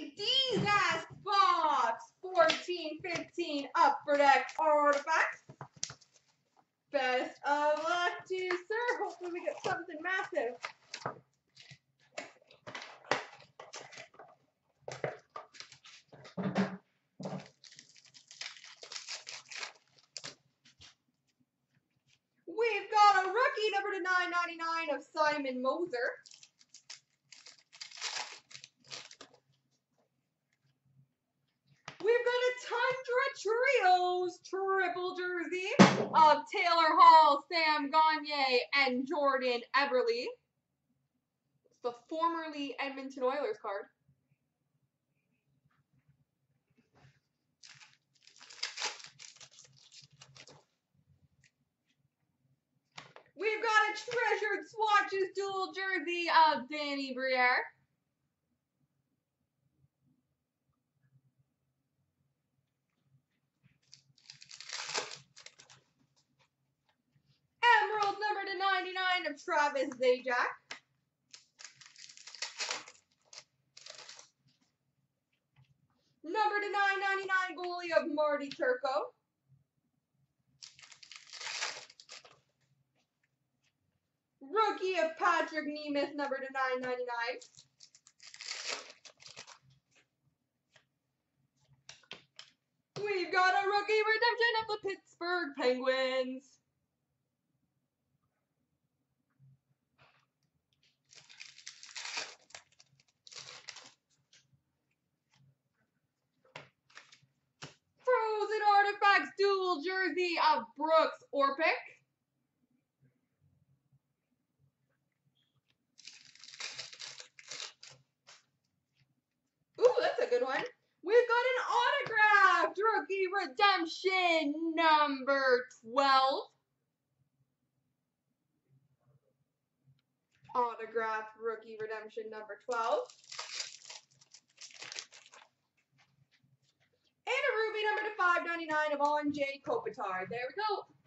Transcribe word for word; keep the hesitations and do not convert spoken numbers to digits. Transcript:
big Dzast box. fourteen fifteen Upper Deck Artifacts. Best of luck to you, sir. Hopefully we get something massive. We've got a rookie number to nine ninety-nine of Simon Moser. We've got a Tundra Trios triple jersey of Taylor Hall, Sam Gagner, and Jordan Eberle. It's the formerly Edmonton Oilers card. We've got a Treasured Swatches dual jersey of Danny Briere. Emerald number to ninety-nine of Travis Zajac. Number to nine ninety-nine goalie of Marty Turco. Rookie of Patrick Nemeth, number to nine ninety-nine. We've got a rookie redemption of the Pittsburgh Penguins. Frozen Artifacts dual jersey of Brooks Orpik. Good one. We've got an autographed rookie redemption number twelve. Autographed rookie redemption number twelve. And a ruby number to five ninety-nine of Anže Kopitar. There we go.